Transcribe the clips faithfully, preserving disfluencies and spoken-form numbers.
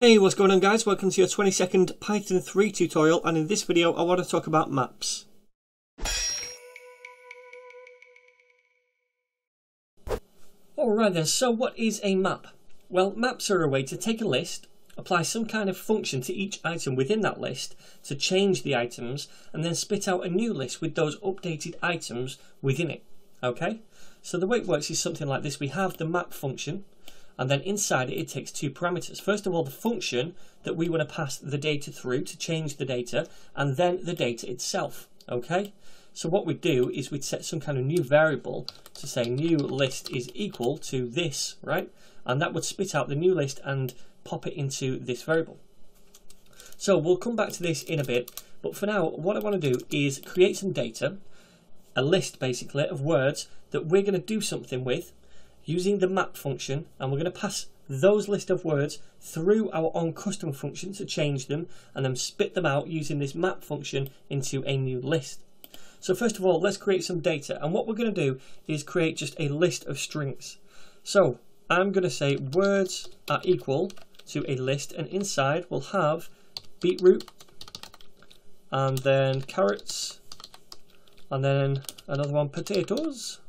Hey, what's going on guys? Welcome to your twenty second Python three tutorial, and in this video I want to talk about maps. Alright then, so what is a map? Well, maps are a way to take a list, apply some kind of function to each item within that list to change the items, and then spit out a new list with those updated items within it. Okay? So the way it works is something like this. We have the map function, and then inside it, it takes two parameters. First of all, the function that we want to pass the data through to change the data, and then the data itself, okay? So what we do is we'd set some kind of new variable to say new list is equal to this, right? And that would spit out the new list and pop it into this variable. So we'll come back to this in a bit, but for now, what I want to do is create some data, a list basically of words that we're going to do something with, using the map function, and we're going to pass those list of words through our own custom function to change them and then spit them out using this map function into a new list. So first of all, let's create some data, and what we're going to do is create just a list of strings. So I'm going to say words are equal to a list, and inside we'll have beetroot and then carrots and then another one, potatoes.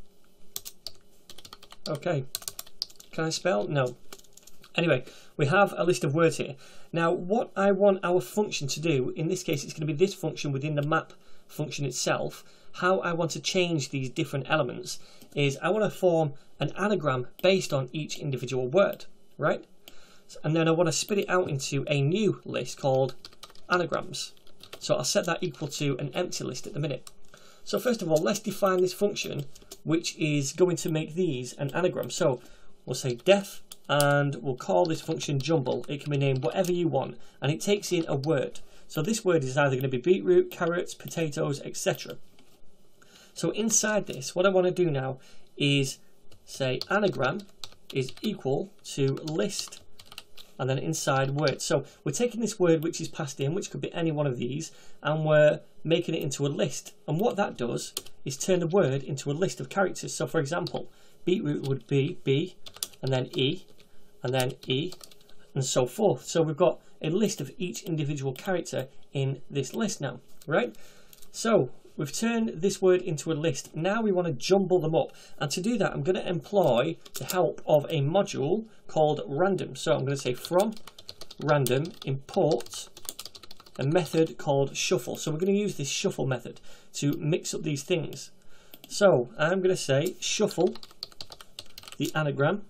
Okay, can I spell? No. Anyway, we have a list of words here. Now, what I want our function to do, in this case, it's going to be this function within the map function itself. How I want to change these different elements is I want to form an anagram based on each individual word, right? And then I want to spit it out into a new list called anagrams. So I'll set that equal to an empty list at the minute. So first of all, let's define this function, which is going to make these an anagram. So we'll say def, and we'll call this function jumble. It can be named whatever you want, and it takes in a word. So this word is either going to be beetroot, carrots, potatoes, et cetera. So inside this, what I want to do now is say anagram is equal to list, and then inside word. So we're taking this word which is passed in, which could be any one of these, and we're making it into a list. And what that does is turn the word into a list of characters. So for example, beetroot would be B, and then E, and then E, and so forth. So we've got a list of each individual character in this list now, right? So we've turned this word into a list. Now we want to jumble them up. And to do that, I'm going to employ the help of a module called random. So I'm going to say from random import a method called shuffle. So we're going to use this shuffle method to mix up these things. So I'm going to say shuffle the anagram,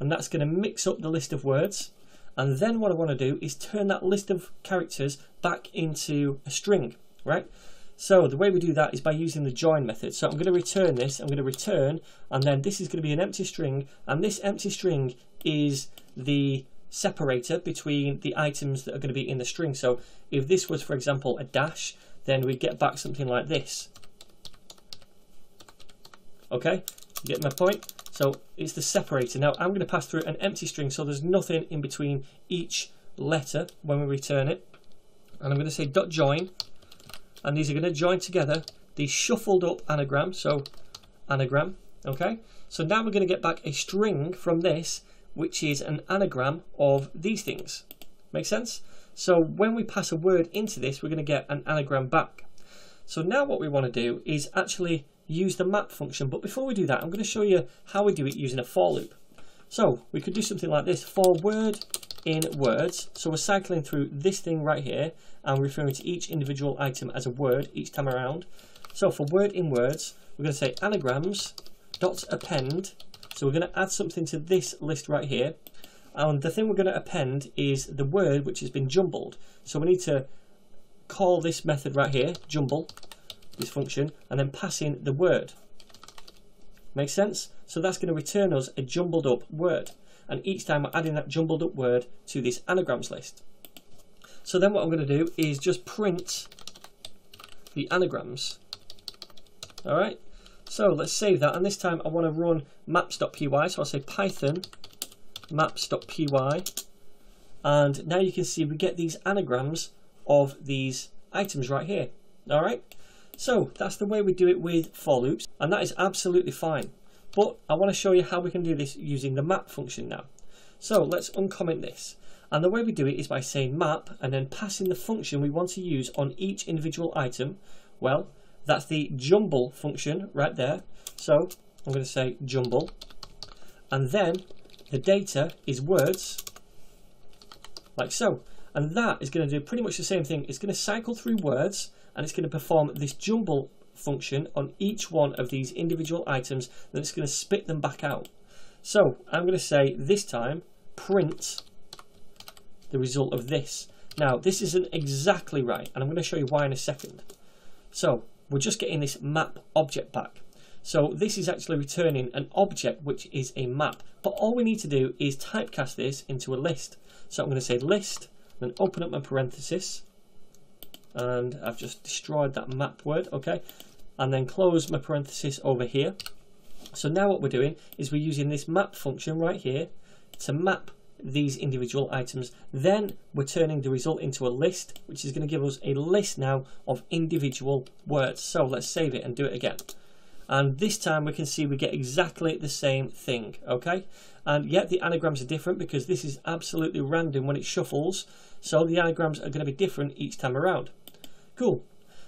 and that's going to mix up the list of words. And then what I want to do is turn that list of characters back into a string, right? So the way we do that is by using the join method. So I'm going to return this, I'm going to return, and then this is going to be an empty string, and this empty string is the separator between the items that are going to be in the string. So if this was, for example, a dash, then we'd get back something like this. Okay, you get my point? So it's the separator. Now I'm going to pass through an empty string, so there's nothing in between each letter when we return it. And I'm going to say dot join, and these are going to join together the shuffled up anagram, so anagram, okay? So now we're going to get back a string from this, which is an anagram of these things. Make sense? So when we pass a word into this, we're going to get an anagram back. So now what we want to do is actually use the map function. But before we do that, I'm going to show you how we do it using a for loop. So we could do something like this, for word in words. So we're cycling through this thing right here and referring to each individual item as a word each time around. So for word in words, we're going to say anagrams dot append. So we're going to add something to this list right here, and the thing we're going to append is the word which has been jumbled. So we need to call this method right here, jumble, this function, and then pass in the word. Makes sense? So that's going to return us a jumbled up word, and each time we're adding that jumbled up word to this anagrams list. So then what I'm going to do is just print the anagrams. All right. So let's save that, and this time I want to run maps dot p y, so I'll say python maps dot p y, and now you can see we get these anagrams of these items right here. Alright, so that's the way we do it with for loops, and that is absolutely fine, but I want to show you how we can do this using the map function now. So let's uncomment this, And the way we do it is by saying map and then passing the function we want to use on each individual item. Well, that's the jumble function right there. So I'm going to say jumble, and then the data is words, like so. And that is going to do pretty much the same thing. It's going to cycle through words, and it's going to perform this jumble function on each one of these individual items, then it's going to spit them back out. So I'm going to say this time print the result of this. Now this isn't exactly right, and I'm going to show you why in a second. So we're just getting this map object back. So this is actually returning an object which is a map, but all we need to do is typecast this into a list. So I'm going to say list, then open up my parenthesis, and I've just destroyed that map word, okay, and then close my parenthesis over here. So now what we're doing is we're using this map function right here to map these individual items. Then we're turning the result into a list, which is going to give us a list now of individual words. So let's save it and do it again. And this time we can see we get exactly the same thing, okay? And yet the anagrams are different because this is absolutely random when it shuffles. So the anagrams are going to be different each time around. Cool.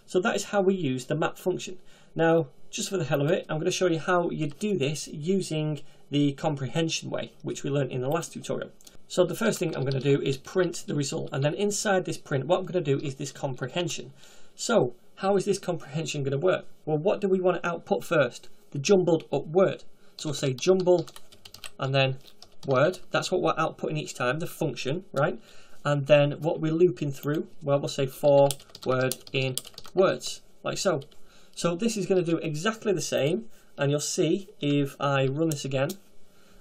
So that is how we use the map function. Now, just for the hell of it, I'm going to show you how you do this using the comprehension way, which we learned in the last tutorial. So the first thing I'm going to do is print the result. And then inside this print, what I'm going to do is this comprehension. So how is this comprehension going to work? Well, what do we want to output first? The jumbled up word. So we'll say jumble and then word. That's what we're outputting each time, the function, right? And then what we're looping through, well, we'll say for word in words, like so. So this is going to do exactly the same. And you'll see if I run this again,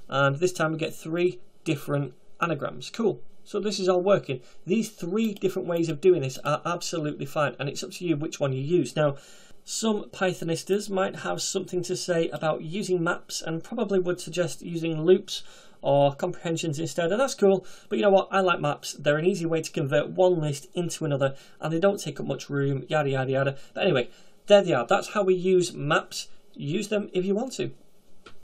and this time we get three different anagrams. Cool. So this is all working. These three different ways of doing this are absolutely fine, and it's up to you which one you use. Now, some Pythonistas might have something to say about using maps and probably would suggest using loops or comprehensions instead, and that's cool, but you know what, I like maps. They're an easy way to convert one list into another, and they don't take up much room, yada, yada, yada. But anyway, there they are. That's how we use maps. Use them if you want to.